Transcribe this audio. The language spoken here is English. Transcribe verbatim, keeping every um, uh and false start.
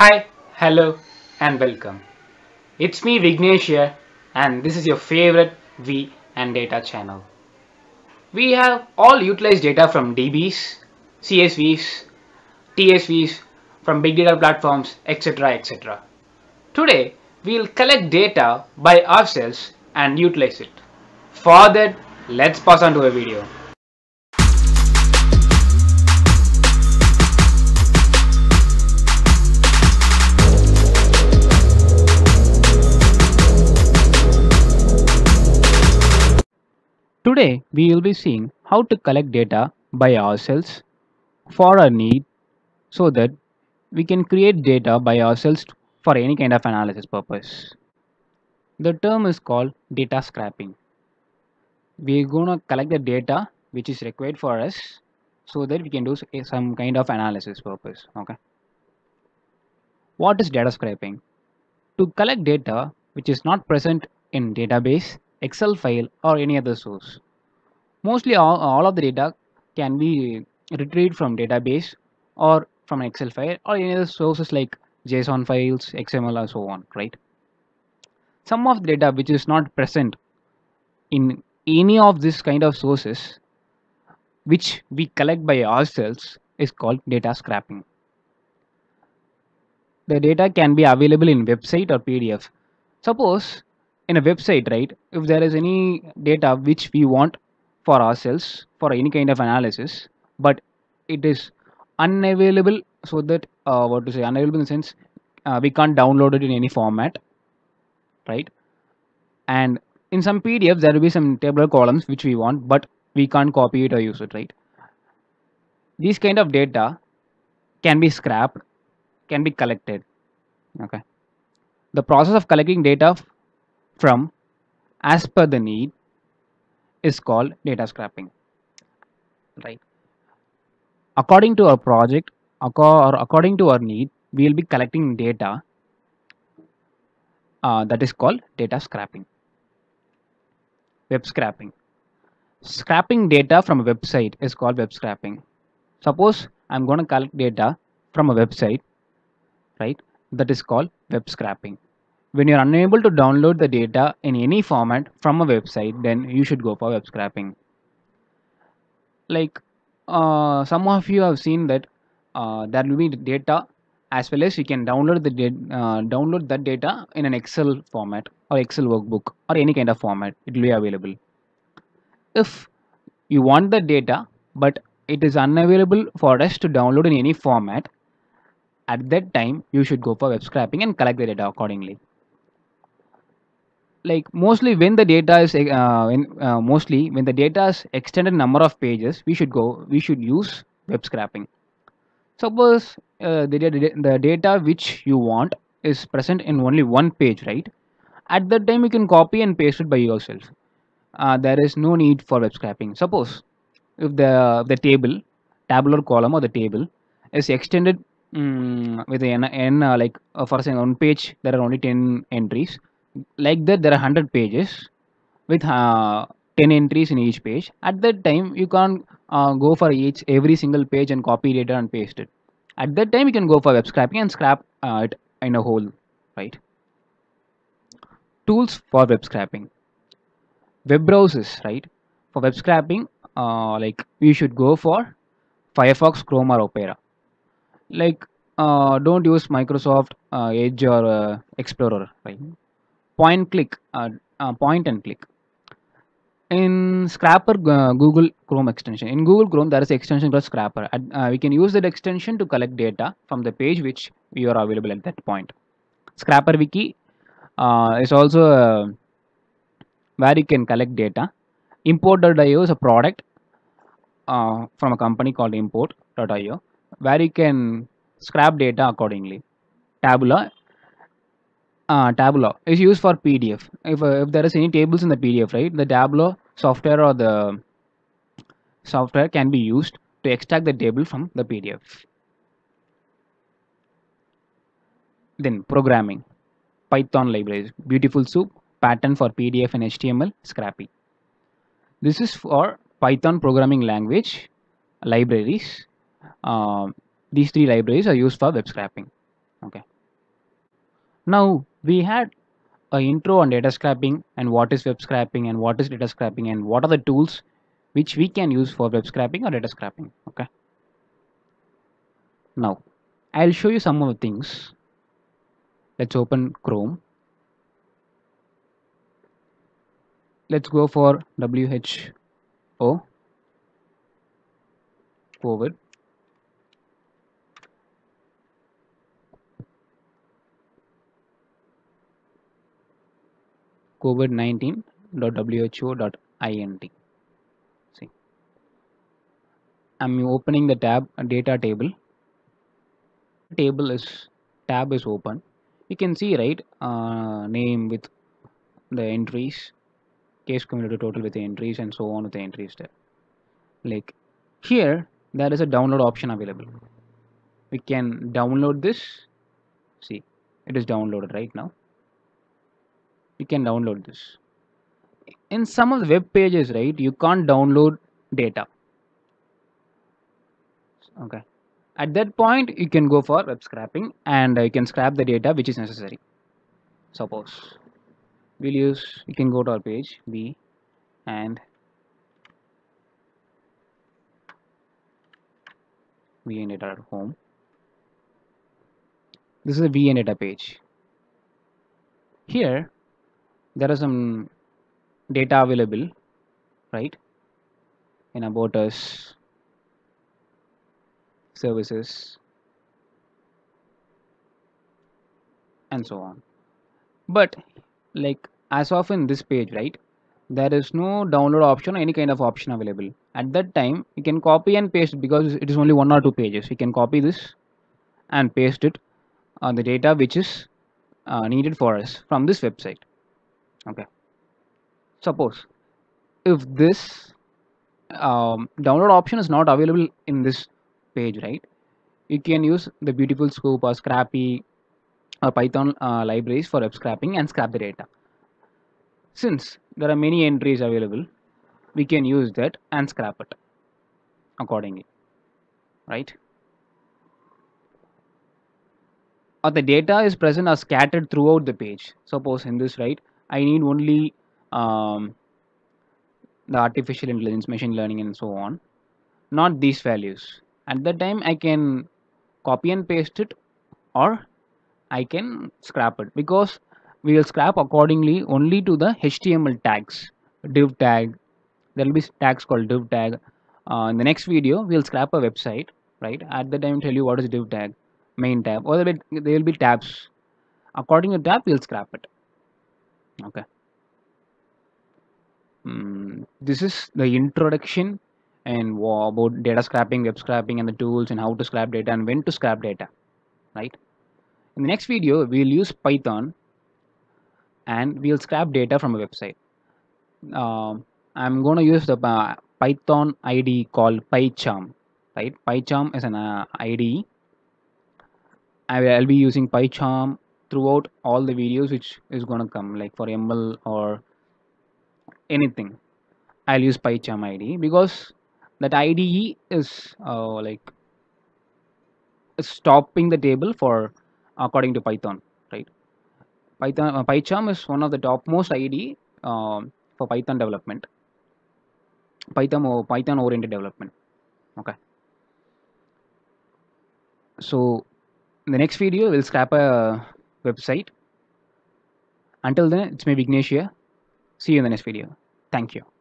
Hi, hello and welcome. It's me Vigneshia and this is your favorite We and Data channel. We have all utilized data from D Bs, C S Vs, T S Vs, from big data platforms, et cetera et cetera. Today we will collect data by ourselves and utilize it. For that, let's pass on to a video. Today we will be seeing how to collect data by ourselves for our need so that we can create data by ourselves for any kind of analysis purpose. The term is called data scraping. We are going to collect the data which is required for us so that we can do some kind of analysis purpose. Okay. What is data scraping? To collect data which is not present in database, Excel file or any other source. Mostly all, all of the data can be retrieved from database or from an Excel file or any other sources like JSON files, X M L or so on, right? Some of the data which is not present in any of this kind of sources which we collect by ourselves is called data scraping. The data can be available in website or P D F. Suppose in a website, right, if there is any data which we want for ourselves for any kind of analysis, but it is unavailable, so that uh, what to say unavailable in the sense uh, we can't download it in any format, right? And in some P D Fs there will be some tabular columns which we want, but we can't copy it or use it, right? These kind of data can be scrapped, can be collected. Okay, the process of collecting data from as per the need is called data scraping, right? According to our project or according to our need, we will be collecting data uh, that is called data scraping. Web scraping. Scrapping data from a website is called web scraping. Suppose I'm going to collect data from a website, right? That is called web scraping. When you're unable to download the data in any format from a website, then you should go for web scraping. Like uh, some of you have seen that uh, there will be data as well as you can download the uh, download that data in an Excel format or Excel workbook or any kind of format. It will be available. If you want the data but it is unavailable for us to download in any format, at that time you should go for web scraping and collect the data accordingly. Like mostly when the data is uh, when, uh, mostly when the data is extended number of pages, we should go we should use web scraping. Suppose uh, the, the data which you want is present in only one page, right? At that time you can copy and paste it by yourself. Uh, there is no need for web scraping. Suppose if the the table tabular column or the table is extended um, with an n uh, like uh, for say on page there are only ten entries. Like that there are one hundred pages with uh, ten entries in each page. At that time you can't uh, go for each every single page and copy data and paste it. At that time you can go for web scraping and scrap uh, it in a whole, right? Tools for web scraping. Web browsers, right? For web scraping uh, like we should go for Firefox, Chrome or Opera. Like uh, don't use Microsoft uh, Edge or uh, Explorer, right? Point click, uh, uh, point and click. In Scraper, uh, Google Chrome extension. In Google Chrome, there is an extension called Scraper. Uh, uh, we can use that extension to collect data from the page which we are available at that point. Scraper Wiki uh, is also uh, where you can collect data. Import dot i o is a product uh, from a company called Import dot i o where you can scrap data accordingly. Tabula. Uh, Tabula is used for P D F. If, uh, if there is any tables in the P D F, right, the Tabula software or the software can be used to extract the table from the P D F. Then programming. Python libraries. Beautiful Soup, Pattern for P D F and H T M L, Scrapy. This is for Python programming language libraries. Uh, these three libraries are used for web scraping. Okay. Now we had an intro on data scraping and what is web scraping and what is data scraping and what are the tools which we can use for web scraping or data scraping. Okay. Now I'll show you some of the things. Let's open Chrome. Let's go for W H O COVID. covid nineteen dot W H O dot int. See, I'm opening the tab data table. Table is tab is open. You can see, right, uh, name with the entries, case community total with the entries, and so on with the entries there. Like here, there is a download option available. We can download this. See, it is downloaded right now. You can download this. In some of the web pages, right, you can't download data. Okay. At that point, you can go for web scraping and you can scrap the data which is necessary. Suppose we'll use, you can go to our page B and We and Data at home. This is a We and Data page. Here, there are some data available, right? In about us, services, and so on. But like as of in this page, right, there is no download option or any kind of option available. At that time, you can copy and paste, because it is only one or two pages. You can copy this and paste it on the data which is uh, needed for us from this website. Okay, suppose if this um, download option is not available in this page, right, you can use the Beautiful Soup or Scrapy or Python uh, libraries for web scraping and scrap the data. Since there are many entries available, we can use that and scrap it accordingly, right? Or the data is present or scattered throughout the page. Suppose in this, right, I need only um, the artificial intelligence, machine learning, and so on, not these values. At that time, I can copy and paste it, or I can scrap it, because we will scrap accordingly only to the H T M L tags, div tag. There will be tags called div tag. Uh, in the next video, we will scrap a website, right? At that time, tell you what is div tag, main tab, or there will be tabs. According to tab, we will scrap it. Okay. Mm, this is the introduction and wow, about data scraping, web scraping, and the tools and how to scrap data and when to scrap data, right? In the next video, we will use Python and we will scrap data from a website. Uh, I'm going to use the uh, Python I D E called PyCharm, right? PyCharm is an uh, I D E. I will I'll be using PyCharm throughout all the videos which is going to come, like for M L or anything. I'll use PyCharm I D E because that I D E is uh, like stopping the table for according to Python, right? Python uh, PyCharm is one of the topmost I D E uh, for Python development, Python or Python oriented development. Okay. So in the next video, we'll scrap a website. Until then, it's me, Vigneshia. See you in the next video. Thank you.